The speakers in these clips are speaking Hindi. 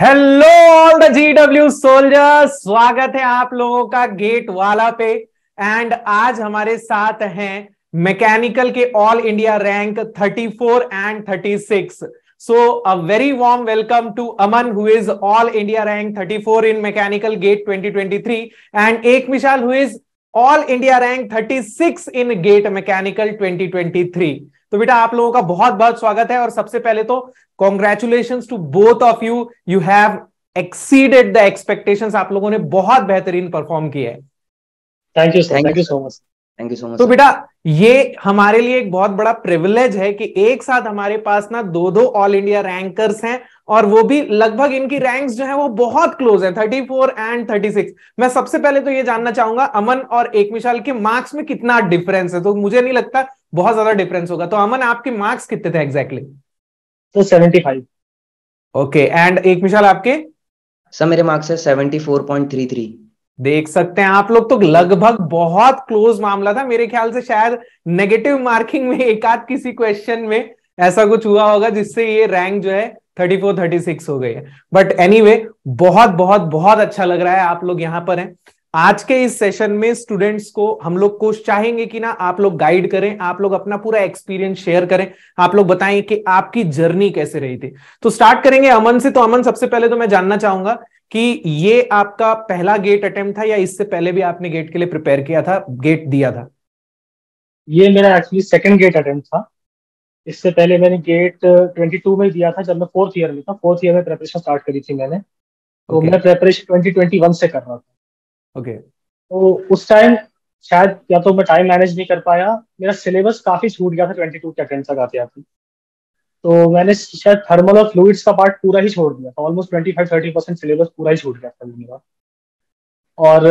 Hello all the GW soldiers, स्वागत है आप लोगों का गेट वाला पे। एंड आज हमारे साथ हैं मैकेनिकल के all India rank 34 and 36। So a very warm welcome to Aman who is all India rank 34 in mechanical GATE 2023 and एक Vishal who is all India rank 36 in GATE mechanical 2023। तो बेटा आप लोगों का बहुत बहुत स्वागत है और सबसे पहले तो congratulations to both of you, you have exceeded the expectations. आप लोगों ने बहुत बेहतरीन परफॉर्म किया है। Thank you so much, thank you so much. तो बेटा ये हमारे लिए एक बहुत बड़ा प्रिविलेज है कि एक साथ हमारे पास ना दो ऑल इंडिया रैंकर्स हैं और वो भी लगभग इनकी रैंक्स जो है वो बहुत क्लोज है, 34 एंड 36। मैं सबसे पहले तो ये जानना चाहूंगा अमन और एक विशाल के मार्क्स में कितना डिफरेंस है। तो मुझे नहीं लगता बहुत ज्यादा डिफरेंस होगा। तो अमन आपके मार्क्स कितने थे एग्जैक्टली? तो 75। ओके, एंड एक विशाल आपके? सर मेरे मार्क्स है 74.33। देख सकते हैं आप लोग, तो लगभग बहुत क्लोज मामला था। मेरे ख्याल से शायद नेगेटिव मार्किंग में एक आध किसी क्वेश्चन में ऐसा कुछ हुआ होगा जिससे ये रैंक जो है 34, 36 हो गई है। बट एनीवे बहुत बहुत बहुत अच्छा लग रहा है आप लोग यहाँ पर हैं। आज के इस सेशन में स्टूडेंट्स को हम लोग कोशिश चाहेंगे कि ना आप लोग गाइड करें, आप लोग अपना पूरा एक्सपीरियंस शेयर करें, आप लोग बताएं कि आपकी जर्नी कैसे रही थी। तो स्टार्ट करेंगे अमन से। तो अमन सबसे पहले तो मैं जानना चाहूंगा कि ये आपका पहला गेट अटेम्प्ट था या इससे पहले भी आपने गेट के लिए प्रिपेयर किया था, गेट दिया था? ये मेरा एक्चुअली सेकेंड गेट अटेम्प्ट था। इससे पहले मैंने गेट 22 में दिया था जब मैं फोर्थ ईयर में था। फोर्थ ईयर में प्रेपरेशन स्टार्ट करी थी मैंने। तो मैं प्रेपरेशन 2021 से कर रहा था। तो उस टाइम शायद या तो मैं टाइम मैनेज नहीं कर पाया, मेरा सिलेबस काफ़ी छूट गया था 22 के अटेम्प्ट तक आते आते। तो मैंने शायद थर्मल और फ्लूइड्स का पार्ट पूरा ही छोड़ दिया था। ऑलमोस्ट 25-30% सिलेबस पूरा ही छूट गया था मेरा। और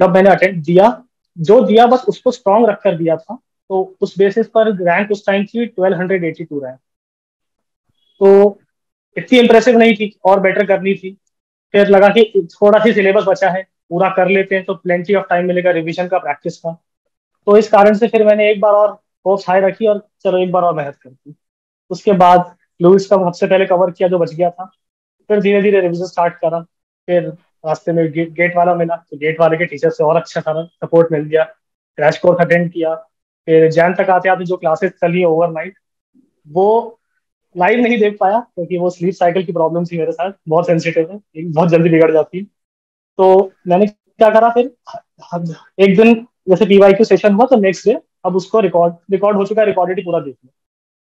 जब मैंने अटेम्प्ट दिया, जो दिया बस उसको स्ट्रॉन्ग रख कर दिया था। तो उस बेसिस पर रैंक उस टाइम थी 1282 रैंक। तो इतनी इंप्रेसिव नहीं थी, और बेटर करनी थी। फिर लगा कि थोड़ा सी सिलेबस बचा है, पूरा कर लेते हैं तो प्लेंटी ऑफ टाइम मिलेगा रिवीजन का, प्रैक्टिस का। तो इस कारण से फिर मैंने एक बार और होप्स हाई रखी और चलो एक बार और मेहनत करती। उसके बाद फ्लूइड्स का सबसे पहले कवर किया जो बच गया था, फिर धीरे धीरे रिविजन स्टार्ट करा। फिर रास्ते में गेट वाला मिला, तो गेट वाले के टीचर से और अच्छा सारा सपोर्ट मिल गया। क्रैश कोर्स अटेंड किया। फिर जैन तक आते आते जो क्लासेस चली ओवरनाइट वो लाइव नहीं देख पाया क्योंकि वो स्लीप साइकिल की प्रॉब्लम थी मेरे साथ, बहुत सेंसिटिव है, बहुत जल्दी बिगड़ जाती है। तो मैंने क्या करा, फिर एक दिन जैसे PYQ सेशन हुआ तो नेक्स्ट डे अब उसको रिकॉर्ड हो चुका, रिकॉर्डेड ही पूरा देख लिया।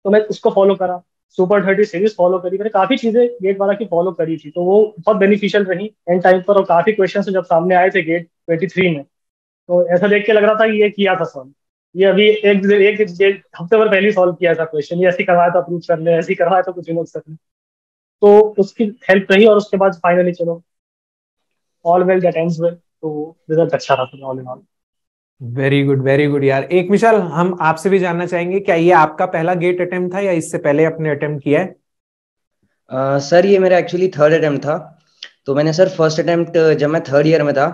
तो मैं उसको फॉलो करा, सुपर 30 सीरीज फॉलो करी, मैंने काफ़ी चीज़ें गेट वाला की फॉलो करी थी। तो वो बहुत बेनिफिशियल रही एंड टाइम पर। और काफ़ी क्वेश्चन जब सामने आए थे गेट 23 में तो ऐसा देख के लग रहा था ये किया था सॉल्व, ये अभी एक हफ्ते भर पहले सॉल्व किया था क्वेश्चन, ये ऐसे करवाया था प्रूफ सर ने, ऐसे करवाया था कुछ लोग सर ने। तो उसकी हेल्प रही और उसके बाद फाइनली चलो all well that ends well, तो रिजल्ट अच्छा रहा all in all. Very good, very good यार। एक विशाल हम आपसे भी जानना चाहेंगे, क्या ये आपका पहला गेट अटेम्प्ट था या इससे पहले आपने अटेम्प्ट किया है? सर ये मेरा एक्चुअली थर्ड अटेम्प्ट था। तो मैंने सर फर्स्ट अटेम्प्ट जब मैं थर्ड ईयर में था,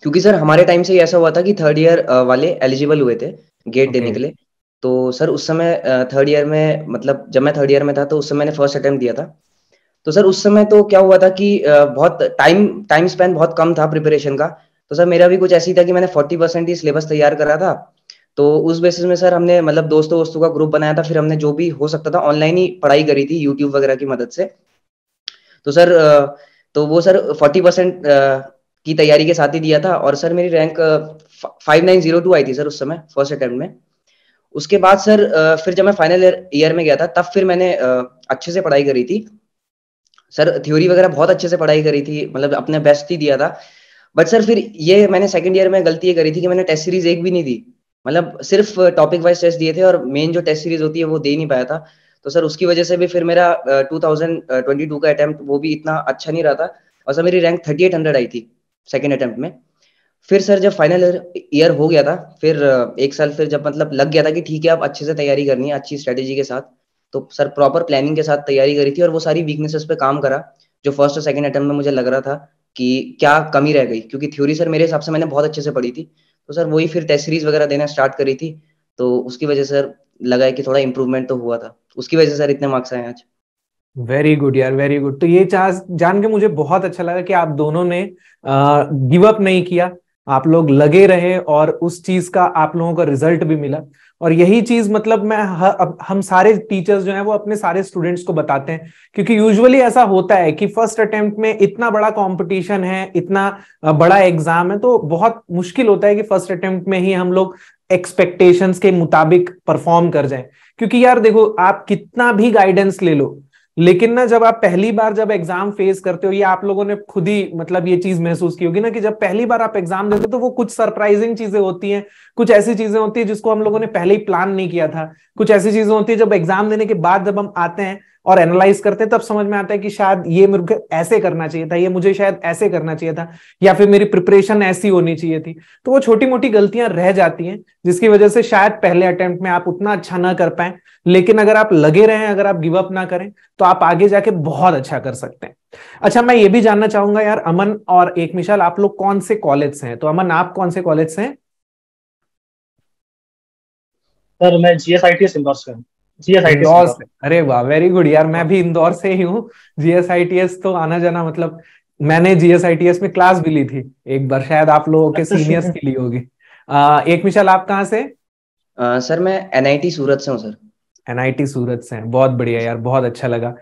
क्योंकि सर हमारे टाइम से ऐसा हुआ था कि थर्ड ईयर वाले एलिजिबल हुए थे गेट देने के लिए। तो सर उस समय थर्ड ईयर में, मतलब जब मैं थर्ड ईयर में था तो उस समय मैंने फर्स्ट अटेम्प्ट दिया था। तो सर उस समय तो क्या हुआ था कि बहुत टाइम स्पेन बहुत कम था प्रिपरेशन का। तो सर मेरा भी कुछ ऐसी था कि मैंने 40% ही सिलेबस तैयार करा था। तो उस बेसिस में सर हमने मतलब दोस्तों का ग्रुप बनाया था, फिर हमने जो भी हो सकता था ऑनलाइन ही पढ़ाई करी थी यूट्यूब वगैरह की मदद से। तो सर वो सर 40% की तैयारी के साथ ही दिया था। और सर मेरी रैंक 5902 आई थी सर उस समय फर्स्ट अटेम्प्ट में। उसके बाद सर फिर जब मैं फाइनल ईयर में गया था तब फिर मैंने अच्छे से पढ़ाई करी थी सर, थ्योरी वगैरह बहुत अच्छे से पढ़ाई करी थी, मतलब अपने बेस्ट ही दिया था। बट सर फिर ये मैंने सेकेंड ईयर में गलती ये करी थी कि मैंने टेस्ट सीरीज एक भी नहीं दी, मतलब सिर्फ टॉपिक वाइज टेस्ट दिए थे और मेन जो टेस्ट सीरीज होती है वो दे नहीं पाया था। तो सर उसकी वजह से भी फिर मेरा 2022 का अटेम्प्ट वो भी इतना अच्छा नहीं रहा था। और सर मेरी रैंक 3800 आई थी सेकेंड अटेम्प्ट में। फिर सर जब फाइनल ईयर हो गया था, फिर एक साल फिर जब मतलब लग गया था कि ठीक है आप अच्छे से तैयारी करनी है अच्छी स्ट्रेटेजी के साथ, तो सर प्रॉपर प्लानिंग के साथ तैयारी करी थी और वो सारी वीकनेसेस पे काम करा जो फर्स्ट और सेकंड अटेम्प्ट में मुझे लग रहा था कि क्या कमी रह गई, क्योंकि थ्योरी सर मेरे हिसाब से मैंने बहुत अच्छे से पढ़ी थी। तो सर वही फिर टेस्ट सीरीज वगैरह देना स्टार्ट करी थी, तो उसकी वजह से सर लगा कि थोड़ा इम्प्रूवमेंट तो हुआ था, उसकी वजह से सर इतने मार्क्स आए आज। वेरी गुड यार, वेरी गुड। तो ये जान के मुझे बहुत अच्छा लगा कि आप दोनों ने गिव अप नहीं किया, आप लोग लगे रहे और उस चीज का आप लोगों को रिजल्ट भी मिला। और यही चीज मतलब हम सारे टीचर्स जो हैं वो अपने सारे स्टूडेंट्स को बताते हैं, क्योंकि यूजुअली ऐसा होता है कि फर्स्ट अटेम्प्ट में इतना बड़ा कंपटीशन है, इतना बड़ा एग्जाम है, तो बहुत मुश्किल होता है कि फर्स्ट अटेम्प्ट में ही हम लोग एक्सपेक्टेशंस के मुताबिक परफॉर्म कर जाए। क्योंकि यार देखो, आप कितना भी गाइडेंस ले लो, लेकिन ना जब आप पहली बार जब एग्जाम फेस करते हो, ये आप लोगों ने खुद ही मतलब ये चीज महसूस की होगी ना कि जब पहली बार आप एग्जाम देते हो तो वो कुछ सरप्राइजिंग चीजें होती हैं, कुछ ऐसी चीजें होती है जिसको हम लोगों ने पहले ही प्लान नहीं किया था, कुछ ऐसी चीजें होती है जब एग्जाम देने के बाद जब हम आते हैं और एनालाइज करते हैं तब समझ में आता है कि शायद ये मुझे ऐसे करना चाहिए था, ये मुझे शायद ऐसे करना चाहिए था, या फिर मेरी प्रिपरेशन ऐसी होनी चाहिए थी। तो वो छोटी मोटी गलतियां रह जाती हैं जिसकी वजह से शायद पहले अटेम्प्ट में आप उतना अच्छा ना कर पाए, लेकिन अगर आप लगे रहें, अगर आप गिव अप ना करें तो आप आगे जाके बहुत अच्छा कर सकते हैं। अच्छा, मैं ये भी जानना चाहूंगा यार, अमन और एक मिशाल, आप लोग कौन से कॉलेज से हैं? तो अमन, आप कौन से कॉलेज से हैं? सर मैं जीएसआईटीएस इंदौर से हूं। GSITS से? अरे वाह, वेरी गुड यार, मैं भी इंदौर से ही हूँ। GSITS तो आना जाना, मतलब मैंने GSITS में क्लास भी ली थी एक बार, शायद आप लोगों के सीनियर्स की ली होगी। एक मिशाल, आप कहाँ से? सर मैं NIT सूरत से हूँ। सर NIT सूरत से हैं, बहुत बढ़िया यार, बहुत अच्छा लगा।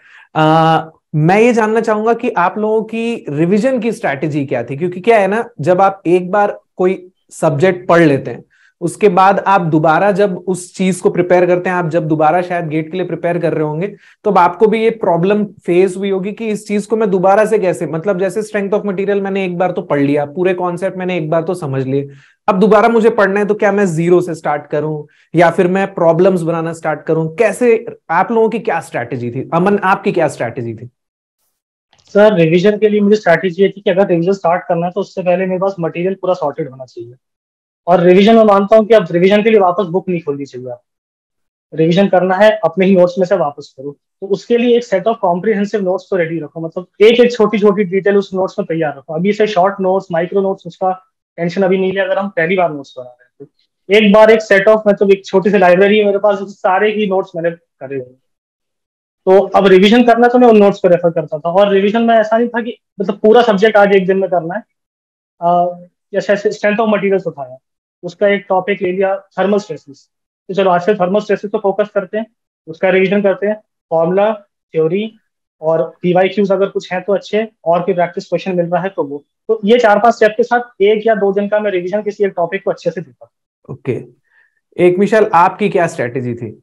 मैं ये जानना चाहूंगा कि आप लोगों की रिविजन की स्ट्रैटेजी क्या थी, क्योंकि क्या है ना, जब आप एक बार कोई सब्जेक्ट पढ़ लेते हैं उसके बाद आप दोबारा जब उस चीज को प्रिपेयर करते हैं, आप जब दोबारा शायद गेट के लिए प्रिपेयर कर रहे होंगे तो अब आपको भी ये प्रॉब्लम फेस हुई होगी कि इस चीज को मैं दोबारा से कैसे, मतलब जैसे स्ट्रेंथ ऑफ मटेरियल मैंने एक बार तो पढ़ लिया, पूरे कॉन्सेप्ट मैंने एक बार तो समझ लिए, अब दोबारा मुझे पढ़ना है तो क्या मैं जीरो से स्टार्ट करूं या फिर मैं प्रॉब्लम्स बनाना स्टार्ट करूं? कैसे, आप लोगों की क्या स्ट्रैटेजी थी? अमन, आपकी क्या स्ट्रैटेजी थी? सर रिविजन के लिए मुझे स्ट्रैटेजी ये थी कि अगर रिविजन स्टार्ट करना है तो उससे पहले मेरे पास मटेरियल पूरा सॉर्टेड होना चाहिए, और रिवीजन में मानता हूँ कि अब रिवीजन के लिए वापस बुक नहीं खोलनी चाहिए, आप रिवीजन करना है अपने ही नोट्स में से वापस करो। तो उसके लिए एक सेट ऑफ कॉम्प्रिहेंसिव नोट्स तो रेडी रखो, मतलब एक एक छोटी छोटी डिटेल उस नोट्स में तैयार रखो। अभी से शॉर्ट नोट्स, माइक्रो नोट्स, उसका टेंशन अभी नहीं लिया अगर हम पहली बार नोट्स बना रहे हैं तो। एक बार एक सेट ऑफ, मतलब एक छोटी सी लाइब्रेरी है मेरे पास, सारे ही नोट्स मैंने करे हुए, तो अब रिविजन करना तो मैं उन नोट्स को रेफर करता था। और रिविजन में ऐसा नहीं था कि मतलब पूरा सब्जेक्ट आज एक दिन में करना है, जैसे स्ट्रेंथ ऑफ मटेरियल्स उठाया, उसका एक टॉपिक ले लिया थर्मल स्ट्रेसेस, तो चलो आज से थर्मल स्ट्रेसेस पे फोकस करते हैं, उसका रिवीजन करते हैं, फॉर्मूला, थ्योरी और PYQs अगर कुछ हैं तो अच्छे, और कोई प्रैक्टिस क्वेश्चन मिल रहा है तो वो, तो ये 4-5 स्टेप के साथ एक या दो दिन का मैं रिवीजन किसी एक टॉपिक को अच्छे से देता। ओके, एक मिशाल, आपकी क्या स्ट्रेटेजी थी?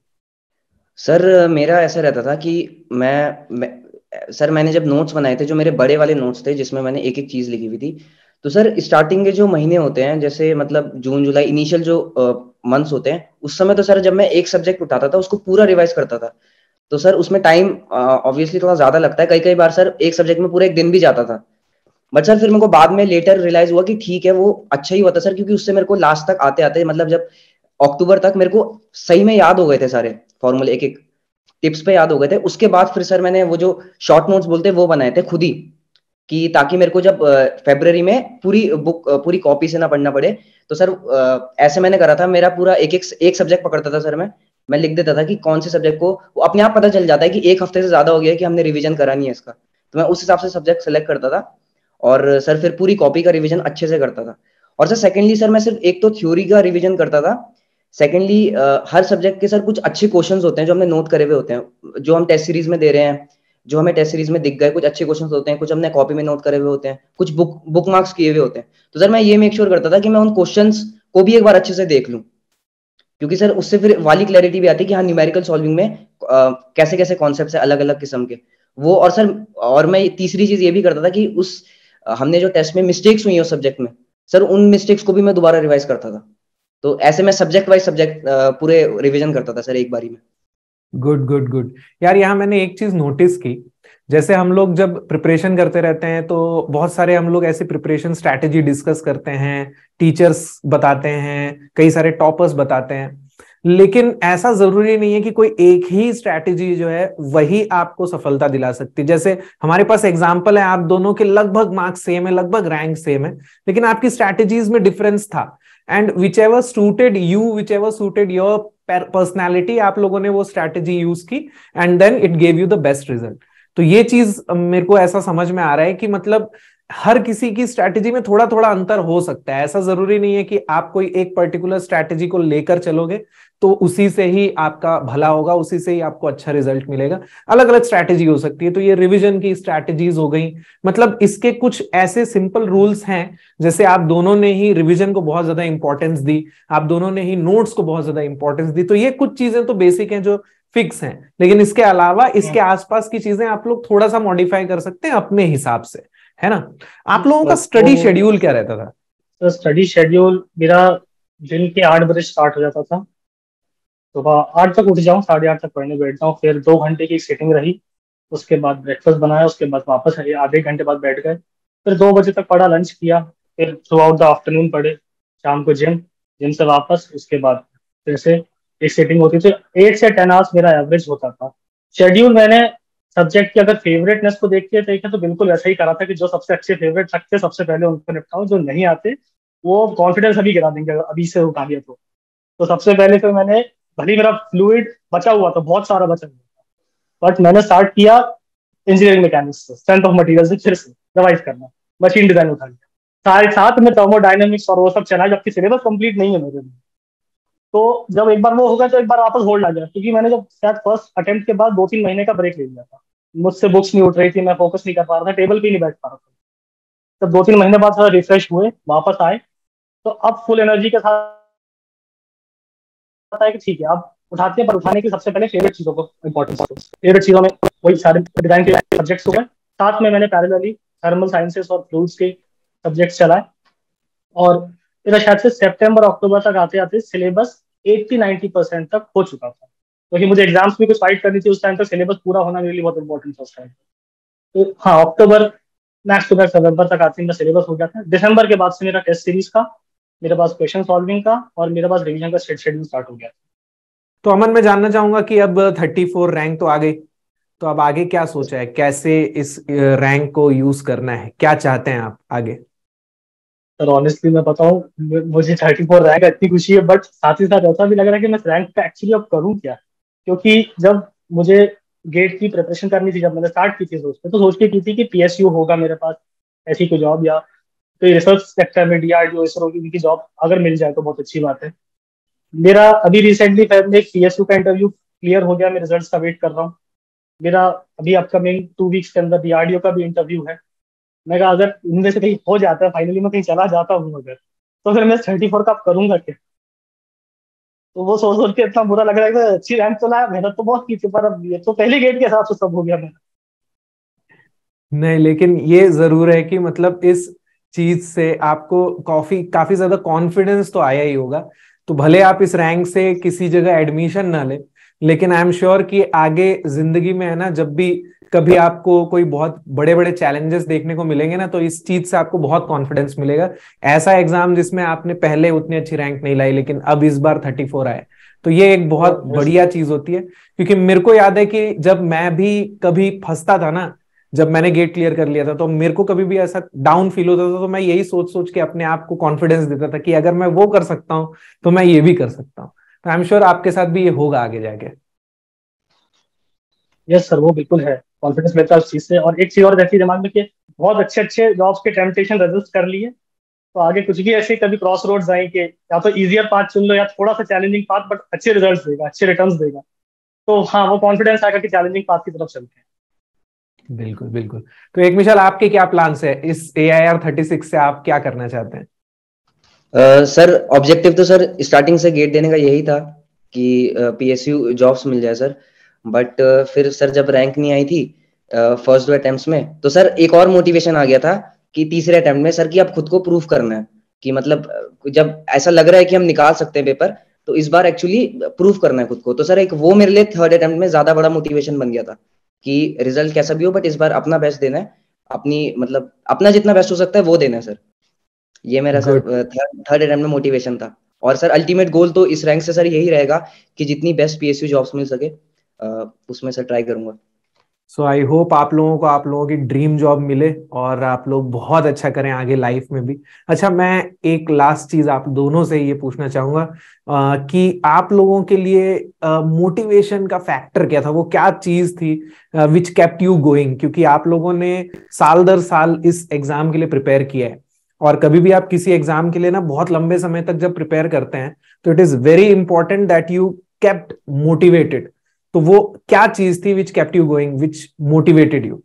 सर मेरा ऐसा रहता था कि मैंने जब नोट्स बनाए थे, जो मेरे बड़े वाले नोट्स थे जिसमें मैंने एक एक चीज लिखी हुई थी, तो सर स्टार्टिंग के जो महीने होते हैं, जैसे मतलब जून जुलाई, इनिशियल जो मंथ्स होते हैं, उस समय तो सर जब मैं एक सब्जेक्ट उठाता था उसको पूरा रिवाइज करता था, तो सर उसमें टाइम ऑब्वियसली थोड़ा ज्यादा लगता है, कई कई बार सर एक सब्जेक्ट में पूरा एक दिन भी जाता था। बट सर फिर मेरे को बाद में लेटर रियलाइज हुआ कि ठीक है, वो अच्छा ही हुआ था सर, क्योंकि उससे मेरे को लास्ट तक आते आते, मतलब जब अक्टूबर तक मेरे को सही में याद हो गए थे सारे फॉर्मूले, एक एक टिप्स पे याद हो गए थे। उसके बाद फिर सर मैंने वो जो शॉर्ट नोट्स बोलते हैं वो बनाए थे खुद ही, कि ताकि मेरे को जब फरवरी में पूरी बुक, पूरी कॉपी से ना पढ़ना पड़े। तो सर ऐसे मैंने करा था, मेरा पूरा एक सब्जेक्ट पकड़ता था सर, मैं लिख देता था कि कौन से सब्जेक्ट को, वो अपने आप पता चल जाता है कि एक हफ्ते से ज्यादा हो गया है कि हमने रिवीजन करा नहीं है इसका, तो मैं उस हिसाब से सब्जेक्ट सेलेक्ट करता था और सर फिर पूरी कॉपी का रिविजन अच्छे से करता था। और सर सेकेंडली सर मैं सिर्फ एक तो थ्योरी का रिविजन करता था, सेकेंडली हर सब्जेक्ट के सर कुछ अच्छे क्वेश्चन होते हैं जो हमने नोट करे हुए होते हैं, जो हम टेस्ट सीरीज में दे रहे हैं, जो हमें टेस्ट सीरीज में दिख गए, कुछ अच्छे क्वेश्चंस होते हैं, कुछ हमने कॉपी में नोट करे हुए होते हैं, कुछ बुक मार्क्स किए हुए होते हैं। तो सर मैं ये मेक श्योर करता था कि मैं उन क्वेश्चंस को भी एक बार अच्छे से देख लूं, क्योंकि सर उससे फिर वाली क्लैरिटी भी आती है कि हाँ न्यूमेरिकल सॉल्विंग में कैसे कैसे कॉन्सेप्ट्स है अलग अलग किस्म के वो। और सर और मैं तीसरी चीज ये भी करता था कि उस हमने जो टेस्ट में मिस्टेक्स हुई है उस सब्जेक्ट में सर, उन मिस्टेक्स को भी मैं दोबारा रिवाइज करता था। तो ऐसे मैं सब्जेक्ट वाइज सब्जेक्ट पूरे रिविजन करता था सर एक बारी में। गुड गुड गुड यार, यहाँ मैंने एक चीज नोटिस की, जैसे हम लोग जब प्रिपरेशन करते रहते हैं तो बहुत सारे हम लोग ऐसे प्रिपरेशन स्ट्रैटेजी डिस्कस करते हैं, टीचर्स बताते हैं, कई सारे टॉपर्स बताते हैं, लेकिन ऐसा जरूरी नहीं है कि कोई एक ही स्ट्रैटेजी जो है वही आपको सफलता दिला सकती है। जैसे हमारे पास एग्जाम्पल है, आप दोनों के लगभग मार्क्स सेम है, लगभग रैंक सेम है, लेकिन आपकी स्ट्रैटेजीज में डिफरेंस था, and whichever suited your personality, आप लोगों ने वो स्ट्रैटेजी यूज की and then it gave you the best result. तो ये चीज मेरे को ऐसा समझ में आ रहा है कि मतलब हर किसी की स्ट्रैटेजी में थोड़ा थोड़ा अंतर हो सकता है। ऐसा जरूरी नहीं है कि आप कोई एक पर्टिकुलर स्ट्रैटेजी को लेकर चलोगे तो उसी से ही आपका भला होगा, उसी से ही आपको अच्छा रिजल्ट मिलेगा। अलग अलग स्ट्रैटेजी हो सकती है। तो ये रिवीजन की स्ट्रैटेजीज हो गई। मतलब इसके कुछ ऐसे सिंपल रूल्स हैं, जैसे आप दोनों ने ही रिवीजन को बहुत ज्यादा इंपॉर्टेंस दी, आप दोनों ने ही नोट्स को बहुत ज्यादा इंपॉर्टेंस दी। तो ये कुछ चीजें तो बेसिक हैं जो फिक्स हैं, लेकिन इसके अलावा इसके आसपास की चीजें आप लोग थोड़ा सा मॉडिफाई कर सकते हैं अपने हिसाब से, है ना। आप लोगों का स्टडी शेड्यूल क्या रहता था? तो स्टडी शेड्यूल मेरा दिन के 8 बजे स्टार्ट हो जाता था। सुबह 8 तक उठ जाऊँ, 8:30 तक पढ़ने बैठ जाऊँ, फिर 2 घंटे की सेटिंग रही, उसके बाद ब्रेकफास्ट बनाया, उसके बाद वापस आए, आधे घंटे बाद बैठ गए, फिर 2 बजे तक पढ़ा, लंच किया, फिर थ्रू आउट द आफ्टरनून पढ़े, शाम को जिम से वापस, उसके बाद फिर से एक सेटिंग होती थी। 8 से 10 आवर्स मेरा एवरेज होता था शेड्यूल। मैंने सब्जेक्ट की अगर फेवरेटनेस को देखते देखें तो बिल्कुल ऐसा ही करा था कि जो सबसे अच्छे फेवरेट लगते सबसे पहले उनको निपटाओ, जो नहीं आते वो कॉन्फिडेंस अभी गिरा देंगे अभी से उठा लिया तो सबसे पहले। फिर मैंने भले मेरा फ्लूइड बचा हुआ था, बहुत सारा बचा हुआ था, बट मैंने स्टार्ट किया इंजीनियरिंग मैकेनिक्स से, स्ट्रेंथ ऑफ मटेरियल से फिर से रिवाइज करना, मशीन डिजाइन उठा लिया, साथ में थर्मोडाइनमिक्स और वो सब चला, जबकि सिलेबस कंप्लीट नहीं है मेरे लिए। तो जब एक बार वो होगा तो एक बार वापस होल्ड आ गया, क्योंकि मैंने जब शायद फर्स्ट अटेम्प्ट के बाद 2-3 महीने का ब्रेक ले लिया था। मुझसे बुक्स नहीं उठ रही थी, मैं फोकस नहीं कर पा रहा था, टेबल पे नहीं बैठ पा रहा था। तब 2-3 महीने बाद थोड़ा रिफ्रेश हुए, वापस आए, तो अब फुल एनर्जी के साथ है कि ठीक है अब उठाते हैं, पर उठाने की सबसे पहले फेवरेट चीज़ों को इम्पोर्टेंस। फेवरेट चीज़ों में वही सारे डिजाइन के सब्जेक्ट्स हो गए, साथ में मैंने पैरेलली थर्मल साइंसेस और फ्लूइड्स के सब्जेक्ट्स चलाए, और मेरा शायद से सितंबर-अक्टूबर तक आते आते सिलेबस 80-90% तक हो चुका था, क्योंकि मुझे एग्जाम्स में कुछ फाइट करनी थी उस टाइम तक। सिलेबस पूरा होना मेरे लिए बहुत इंपॉर्टेंट था उस टाइम। तो हाँ, October max to max November तक आते मेरा सिलेबस हो गया था। दिसंबर के बाद से मेरा टेस्ट सीरीज का, मेरे पास क्वेश्चन सॉल्विंग का और मेरे पास रिविजन का शेड्यूल स्टार्ट हो गया। तो अमन, मैं जानना चाहूंगा कि अब 34 रैंक तो आ गई, तो अब आगे क्या सोचा है, कैसे इस रैंक को यूज करना है, क्या चाहते हैं आप आगे? सर ऑनेस्टली मैं बताऊं, मुझे 34 रैंक इतनी खुशी है, बट साथ ही साथ ऐसा भी लग रहा है कि मैं रैंक पे एक्चुअली अब करूं क्या, क्योंकि जब मुझे गेट की प्रिपरेशन करनी थी, जब मैंने स्टार्ट की थी सोच पे, तो सोच के की थी कि पीएसयू होगा मेरे पास ऐसी कोई जॉब, या कोई रिसर्च सेक्टर में डीआरडीओ इसरो की इनकी जॉब अगर मिल जाए तो बहुत अच्छी बात है। मेरा अभी रिसेंटली फैमिली एक पीएसयू का इंटरव्यू क्लियर हो गया, मैं रिजल्ट का वेट कर रहा हूँ। मेरा अभी अपकमिंग 2 वीक्स के अंदर डीआरडीओ का भी इंटरव्यू है। मैं कहा अगर इनमें से कहीं हो जाता है, फाइनली मैं कहीं चला जाता हूँ अगर, तो फिर मैं 34 का करूंगा क्या? तो वो सोच के इतना बुरा लग रहा है कि अच्छी रैंक तो लाया, मेहनत तो बहुत की थी, पर अब ये तो पहले गेट के हिसाब से सब हो गया मेरा। नहीं, लेकिन ये जरूर है कि मतलब इस चीज से आपको काफी ज्यादा कॉन्फिडेंस तो आया ही होगा। तो भले आप इस रैंक से किसी जगह एडमिशन ना ले, लेकिन आई एम श्योर कि आगे जिंदगी में, है ना, जब भी कभी आपको कोई बहुत बड़े बड़े चैलेंजेस देखने को मिलेंगे ना, तो इस चीज से आपको बहुत कॉन्फिडेंस मिलेगा। ऐसा एग्जाम जिसमें आपने पहले उतनी अच्छी रैंक नहीं लाई, लेकिन अब इस बार 34 आए, तो ये एक बहुत बढ़िया चीज होती है। क्योंकि मेरे को याद है कि जब मैं भी कभी फंसता था ना, जब मैंने गेट क्लियर कर लिया था, तो मेरे को कभी भी ऐसा डाउन फील होता था, तो मैं यही सोच सोच के अपने आप को कॉन्फिडेंस देता था कि अगर मैं वो कर सकता हूँ तो मैं ये भी कर सकता हूँ। तो आई एम श्योर आपके साथ भी ये होगा आगे जाके। यस सर, वो बिल्कुल है, कॉन्फिडेंस मिलता है उस चीज से। और एक चीज और रहती है दिमाग में कि बहुत अच्छे अच्छे जॉब्स के टेम्पटेशन रजिस्ट कर लिए, तो आगे कुछ भी ऐसे कभी क्रॉस रोड्स आए कि या तो इजियर पाथ चुन लो या थोड़ा सा चैलेंजिंग पाथ, बट अच्छे रिजल्ट्स देगा, अच्छे रिटर्न्स देगा। तो हाँ, वो कॉन्फिडेंस आएगा कि चैलेंजिंग पाथ की तरफ चलते हैं। बिल्कुल बिल्कुल। तो एक मिशाल, आपके क्या प्लान्स है इस AIR 36 से, आप क्या करना चाहते हैं? सर ऑब्जेक्टिव तो सर स्टार्टिंग से गेट देने का यही था कि PSU जॉब्स मिल जाए सर, बट फिर सर जब रैंक नहीं आई थी फर्स्ट 2 अटेम्प्ट्स में, तो सर एक और मोटिवेशन आ गया था कि तीसरे अटेम्प्ट में सर कि आप खुद को प्रूफ करना है, कि मतलब जब ऐसा लग रहा है कि हम निकाल सकते हैं पेपर, तो इस बार एक्चुअली प्रूफ करना है खुद को। तो सर एक वो मेरे लिए 3rd अटेम्प्ट में ज्यादा बड़ा मोटिवेशन बन गया था कि रिजल्ट कैसा भी हो बट इस बार अपना बेस्ट देना है, अपनी मतलब अपना जितना बेस्ट हो सकता है वो देना है सर। ये मेरा सर 3rd अटेम्प्ट में मोटिवेशन था। और सर अल्टीमेट गोल तो इस रैंक से सर यही रहेगा कि जितनी बेस्ट PSU जॉब्स मिल सके उसमें सर ट्राई करूंगा। सो आई होप आप लोगों की ड्रीम जॉब मिले और आप लोग बहुत अच्छा करें आगे लाइफ में भी। अच्छा, मैं एक लास्ट चीज आप दोनों से ये पूछना चाहूंगा कि आप लोगों के लिए मोटिवेशन का फैक्टर क्या था, वो क्या चीज थी विच केप्ट यू गोइंग, क्योंकि आप लोगों ने साल दर साल इस एग्जाम के लिए प्रिपेयर किया है और कभी भी आप किसी एग्जाम के लिए ना बहुत लंबे समय तक जब प्रिपेयर करते हैं तो it is very important that you kept motivated. तो वो क्या चीज थी which kept you going, which motivated you?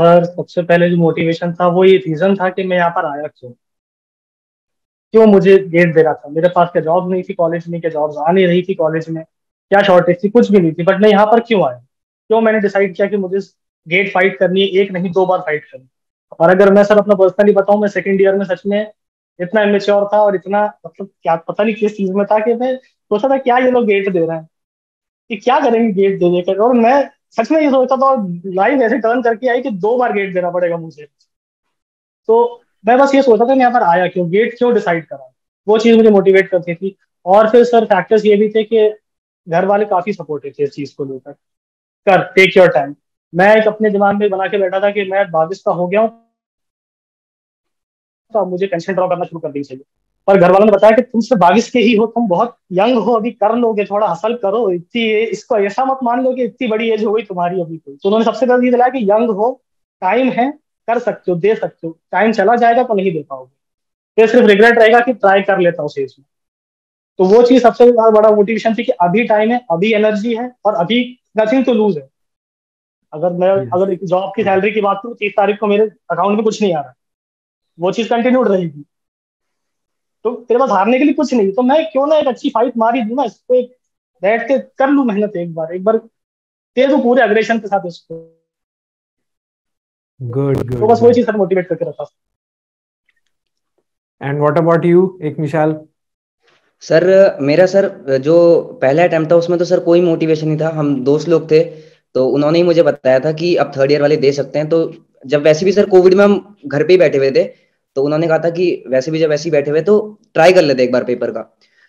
Sir, सबसे पहले जो मोटिवेशन था वो ये रीजन था कि मैं यहाँ पर आया क्यों मुझे गेट देना था। मेरे पास क्या जॉब नहीं थी कॉलेज में, क्या जॉब आ नहीं रही थी कॉलेज में, क्या शॉर्टेज थी, कुछ भी नहीं थी, बट मैं यहाँ पर क्यों आया, क्यों मैंने डिसाइड किया कि मुझे गेट फाइट करनी है, एक नहीं दो बार फाइट करनी। और अगर मैं सर अपना पर्सनली बताऊं, मैं सेकंड ईयर में सच में इतना इमेच्योर था और इतना मतलब क्या पता नहीं किस चीज में था कि मैं सोचा था क्या ये लोग गेट दे रहे हैं कि क्या करेंगे गेट दे देकर, और मैं सच में ये सोचता था और लाइफ ऐसे टर्न करके आई कि दो बार गेट देना पड़ेगा मुझे। तो मैं बस ये सोचता था मैं यहाँ पर आया क्यों, गेट क्यों डिसाइड करा, वो चीज़ मुझे मोटिवेट करती थी। और फिर सर फैक्टर्स ये भी थे कि घर वाले काफ़ी सपोर्टिव थे इस चीज़ को लेकर, कर टेक योर टाइम। मैं एक अपने दिमाग में बना के बैठा था कि मैं 22 का हो गया हूँ तो मुझे पेंशन ड्रॉ करना शुरू कर देनी चाहिए, पर घर वालों ने बताया कि तुम सिर्फ 22 के ही हो, तुम बहुत यंग हो, अभी कर लोगे, थोड़ा हसल करो, इतनी इसको ऐसा मत मान लो कि इतनी बड़ी एज हो गई तुम्हारी अभी। तो उन्होंने सबसे पहले ये दिलाया कि यंग हो, टाइम है, कर सकते हो, दे सकते हो, टाइम चला जाएगा तो नहीं दे पाओगे, फिर सिर्फ रिग्रेट रहेगा कि ट्राई कर लेता उस एज में। तो वो चीज़ सबसे बड़ा मोटिवेशन थी कि अभी टाइम है, अभी एनर्जी है और अभी नथिंग टू लूज है। अगर जॉब की सैलरी की बात करूँ 30 तारीख को मेरे अकाउंट में कुछ नहीं आ रहा, वो चीज़ कंटिन्यूड रहेगी, तो तेरे पास हारने के लिए कुछ नहीं, तो मैं क्यों ना एक अच्छी फाइट मारी दूँ ना, इसको एक बैठ के कर लूँ मेहनत, एक बार तेज हो पूरे एग्रेशन के साथ इसको। Good, तो बस वही चीज़ सर मोटिवेट करके रखा। And what about you, एक मिशाल? सर मेरा सर जो पहला अटेम्प्ट था उसमें तो सर कोई मोटिवेशन नहीं था, हम दोस्त लोग थे तो उन्होंने ही मुझे बताया था कि अब थर्ड ईयर वाले दे सकते हैं। तो जब वैसे भी सर कोविड में हम घर पे ही बैठे हुए थे तो उन्होंने कहा था कि वैसे भी जब ऐसे ही बैठे हुए तो ट्राई कर लेते एक बार पेपर का,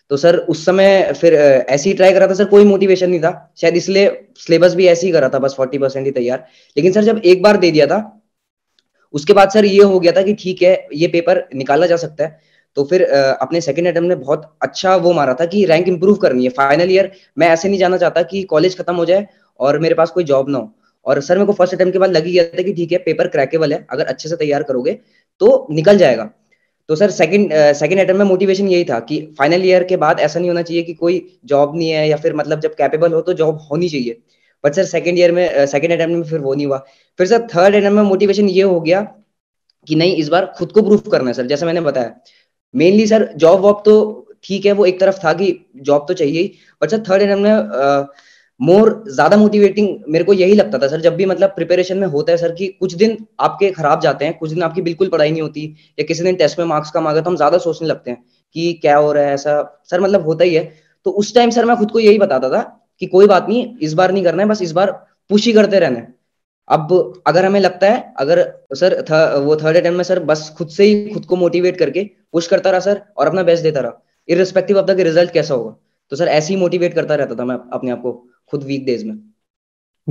तो सर उस समय फिर ऐसे ही ट्राई करा था सर, कोई मोटिवेशन नहीं था, शायद इसलिए सिलेबस भी ऐसे ही करा था, बस 40% ही तैयार। लेकिन सर जब एक बार दे दिया था उसके बाद सर ये हो गया था कि ठीक है ये पेपर निकाला जा सकता है, तो फिर अपने सेकंड अटेम्प्ट में बहुत अच्छा वो मारा था कि रैंक इंप्रूव करनी है। फाइनल ईयर मैं ऐसे नहीं जाना चाहता कि कॉलेज खत्म हो जाए और मेरे पास कोई जॉब ना हो, और सर मेरे को फर्स्ट अटेम्प्ट के बाद लग ही गया था कि ठीक है पेपर क्रैकेबल है, अगर अच्छे से तैयार करोगे तो निकल जाएगा। तो सर सेकंड अटेम्प्ट में मोटिवेशन यही था कि फाइनल ईयर के बाद ऐसा नहीं होना चाहिए कि कोई जॉब नहीं है, या फिर मतलब जब कैपेबल हो तो जॉब होनी चाहिए, बट सर सेकंड ईयर में सेकंड अटेम्प्ट में फिर वो नहीं हुआ। फिर सर थर्ड अटेम्प्ट में मोटिवेशन ये हो गया कि नहीं इस बार खुद को प्रूफ करना है। सर जैसे मैंने बताया मेनली सर जॉब वॉब तो ठीक है वो एक तरफ था कि जॉब तो चाहिए ही, बट सर थर्ड अटेम्प्ट में मोर ज्यादा मोटिवेटिंग मेरे को यही लगता था सर, जब भी मतलब प्रिपरेशन में होता है सर कि कुछ दिन आपके खराब जाते हैं, कुछ दिन आपकी बिल्कुल पढ़ाई नहीं होती, या किसी दिन टेस्ट में मार्क्स कम आ गए तो हम ज्यादा सोचने लगते हैं कि क्या हो रहा है, ऐसा सर मतलब होता ही है। तो उस टाइम सर मैं खुद को यही बताता था कि कोई बात नहीं, इस बार नहीं करना है, बस इस बार पुश ही करते रहना है। अब अगर हमें लगता है अगर सर वो थर्ड अटेम्प्ट में सर बस खुद से ही खुद को मोटिवेट करके पुश करता रहा सर और अपना बेस्ट देता रहा इररिस्पेक्टिव ऑफ द रिजल्ट कैसा होगा। तो सर ऐसे ही मोटिवेट करता रहता था मैं अपने आप को खुद वीकडेज में।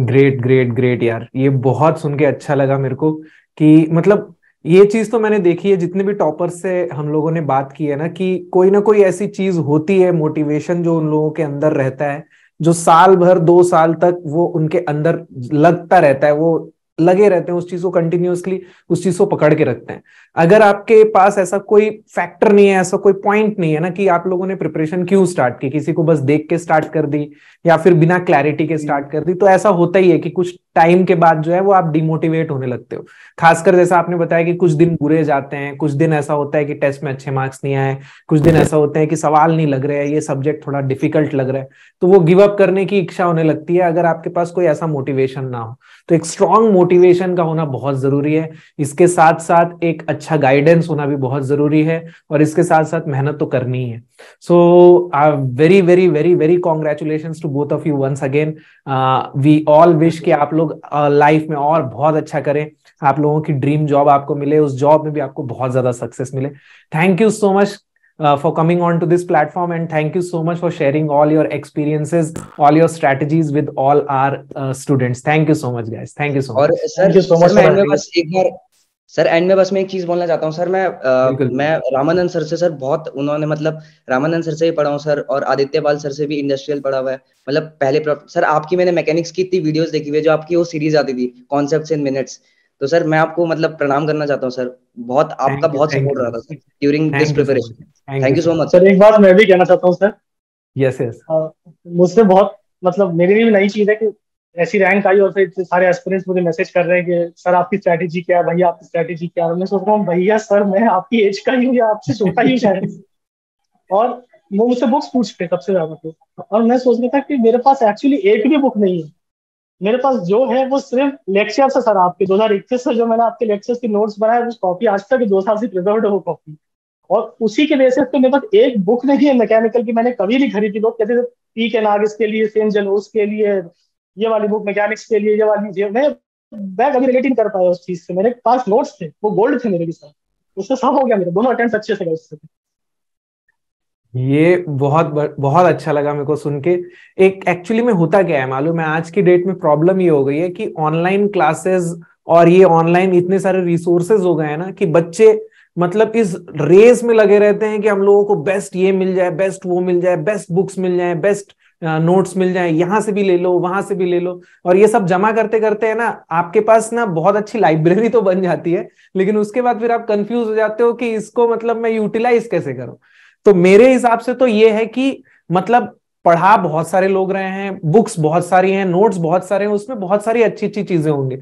ग्रेट यार, ये बहुत सुन के अच्छा लगा मेरे को कि मतलब ये चीज तो मैंने देखी है जितने भी टॉपर्स से हम लोगों ने बात की है ना, कि कोई ना कोई ऐसी चीज होती है मोटिवेशन जो उन लोगों के अंदर रहता है, जो साल भर 2 साल तक वो उनके अंदर लगता रहता है, वो लगे रहते हैं उस चीज को, कंटिन्यूअसली उस चीज को पकड़ के रखते हैं। अगर आपके पास ऐसा कोई फैक्टर नहीं है, ऐसा कोई पॉइंट नहीं है ना कि आप लोगों ने प्रिपरेशन क्यों स्टार्ट की, किसी को बस देख के स्टार्ट कर दी या फिर बिना क्लैरिटी के स्टार्ट कर दी, तो ऐसा होता ही है कि कुछ टाइम के बाद जो है वो आप डिमोटिवेट होने लगते हो। खासकर जैसा आपने बताया कि कुछ दिन बुरे जाते हैं, कुछ दिन ऐसा होता है कि टेस्ट में अच्छे मार्क्स नहीं आए, कुछ दिन ऐसा होता है कि सवाल नहीं लग रहे हैं, ये सब्जेक्ट थोड़ा डिफिकल्ट लग रहा है, तो वो गिव अप करने की इच्छा होने लगती है। अगर आपके पास कोई ऐसा मोटिवेशन ना हो तो एक स्ट्रांग मोटिवेशन का होना बहुत जरूरी है, इसके साथ साथ एक अच्छा गाइडेंस होना भी बहुत जरूरी है, और इसके साथ साथ मेहनत तो करनी है। So very very very very congratulations to both of you once again. We all wish कि आप लोग लाइफ में और बहुत अच्छा करें, आप लोगों की ड्रीम जॉब आपको मिले, उस जॉब में भी आपको बहुत ज्यादा सक्सेस मिले। Thank you so much for coming on to this platform, and thank you so much for sharing all your experiences, all your strategies with all our students. Thank you so much, guys. Thank you so much. और sir, thank you so much. मैं एक चीज बोलना चाहता हूँ सर, मैं रामानंद सर से सर बहुत, उन्होंने मतलब रामानंद सर से ही पढ़ा हूँ सर, और आदित्य पाल सर से भी इंडस्ट्रियल पढ़ा हुआ है। मतलब पहले सर आपकी मैंने मैकेनिक्स की इतनी वीडियोस देखी हुई है, जो आपकी वो सीरीज आती थी कॉन्सेप्ट्स इन मिनट्स, तो सर मैं आपको मतलब प्रणाम करना चाहता हूँ सर, बहुत आपका बहुत सपोर्ट रहा था sir during this preparation. Thank you so much sir. एक बात मैं भी कहना चाहता हूँ सर, यस यस, मुझसे बहुत मतलब मेरे लिए भी नई चीज है कि ऐसी रैंक आई और फिर इतने सारे एस्पिरेंट्स मुझे मैसेज कर रहे हैं कि सर आपकी स्ट्रैटेजी क्या है, भैया आपकी स्ट्रैटेजी क्या है। मैं सोच रहा हूँ भैया सर मैं आपकी एज का ही हूँ या आपसे छोटा ही शायद, और वो मुझसे बुक्स पूछते सबसे ज्यादा तो, और मैं सोच रहा था कि मेरे पास एक्चुअली एक भी बुक नहीं है, मेरे पास जो है वो सिर्फ लेक्चर से सर आपके 2021 से जो मैंने आपके लेक्चर्स की नोट्स बनाए उस कॉपी आज तक 2 साल से प्रिजर्व्ड है वो कॉपी, और उसी के बेसिस पे मेरे पास एक बुक नहीं है मैकेनिकल की, मैंने कभी नहीं खरीदी। लोग कहते थे पी के नाग इसके लिए, सेम जलोस के लिए ये वाली बुक, मैकेनिक्स के लिए ये वाली, मैं कभी रिलेट नहीं कर पाया उस चीज से। मेरे पास नोट्स थे वो गोल्ड थे मेरे के साथ, उससे सब हो गया, मेरे दोनों अटेम्प्ट्स अच्छे से गए उससे। ये बहुत अच्छा लगा मेरे को सुन के। एक एक्चुअली में होता क्या है मालूम है, आज की डेट में प्रॉब्लम ये हो गई है कि ऑनलाइन क्लासेस और ये ऑनलाइन इतने सारे रिसोर्सेज हो गए हैं ना, कि बच्चे मतलब इस रेस में लगे रहते हैं कि हम लोगों को बेस्ट ये मिल जाए, बेस्ट वो मिल जाए, बेस्ट बुक्स मिल जाए, बेस्ट नोट्स मिल जाए, यहाँ से भी ले लो वहां से भी ले लो, और ये सब जमा करते करते है ना आपके पास ना बहुत अच्छी लाइब्रेरी तो बन जाती है, लेकिन उसके बाद फिर आप कंफ्यूज हो जाते हो कि इसको मतलब मैं यूटिलाइज कैसे करूं। तो मेरे हिसाब से तो ये है कि मतलब पढ़ा बहुत सारे लोग रहे हैं, बुक्स बहुत सारी हैं, नोट्स बहुत सारे हैं, उसमें बहुत सारी अच्छी अच्छी चीजें होंगी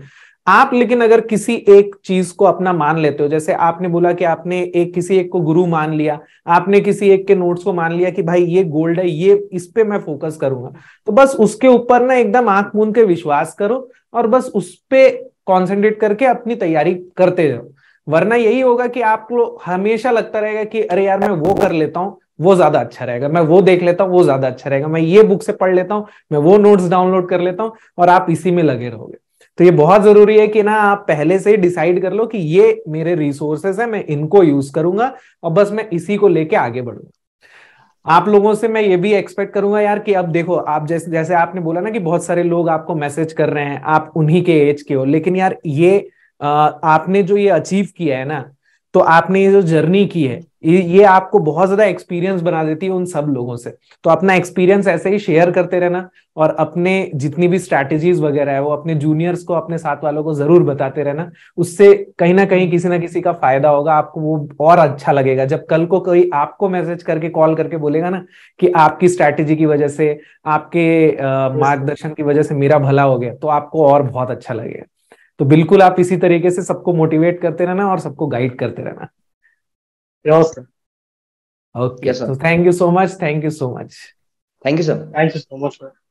आप, लेकिन अगर किसी एक चीज को अपना मान लेते हो, जैसे आपने बोला कि आपने एक किसी एक को गुरु मान लिया, आपने किसी एक के नोट्स को मान लिया कि भाई ये गोल्ड है, ये इस पे मैं फोकस करूंगा, तो बस उसके ऊपर ना एकदम आंख मूंद के विश्वास करो और बस उस पे कॉन्सेंट्रेट करके अपनी तैयारी करते रहो। वरना यही होगा कि आपको हमेशा लगता रहेगा कि अरे यार मैं वो कर लेता हूँ वो ज्यादा अच्छा रहेगा, मैं वो देख लेता हूँ वो ज्यादा अच्छा रहेगा, मैं ये बुक से पढ़ लेता हूँ, मैं वो नोट्स डाउनलोड कर लेता हूँ, और आप इसी में लगे रहोगे। तो ये बहुत जरूरी है कि ना आप पहले से ही डिसाइड कर लो कि ये मेरे रिसोर्सेस है, मैं इनको यूज करूंगा और बस मैं इसी को लेके आगे बढ़ूंगा। आप लोगों से मैं ये भी एक्सपेक्ट करूंगा यार कि अब देखो आप जैसे आपने बोला ना कि बहुत सारे लोग आपको मैसेज कर रहे हैं, आप उन्हीं के एज के हो, लेकिन यार ये आपने जो ये अचीव किया है ना, तो आपने ये जो जर्नी की है ये आपको बहुत ज्यादा एक्सपीरियंस बना देती है उन सब लोगों से। तो अपना एक्सपीरियंस ऐसे ही शेयर करते रहना, और अपने जितनी भी स्ट्रैटेजीज वगैरह है वो अपने जूनियर्स को, अपने साथ वालों को जरूर बताते रहना, उससे कहीं ना कहीं किसी ना किसी का फायदा होगा, आपको वो और अच्छा लगेगा। जब कल को कोई आपको मैसेज करके कॉल करके बोलेगा ना कि आपकी स्ट्रैटेजी की वजह से, आपके मार्गदर्शन की वजह से मेरा भला हो गया, तो आपको और बहुत अच्छा लगेगा। तो बिल्कुल आप इसी तरीके से सबको मोटिवेट करते रहना और सबको गाइड करते रहना। Okay, thank you so much, thank you so much, thank you sir, thank you so much sir.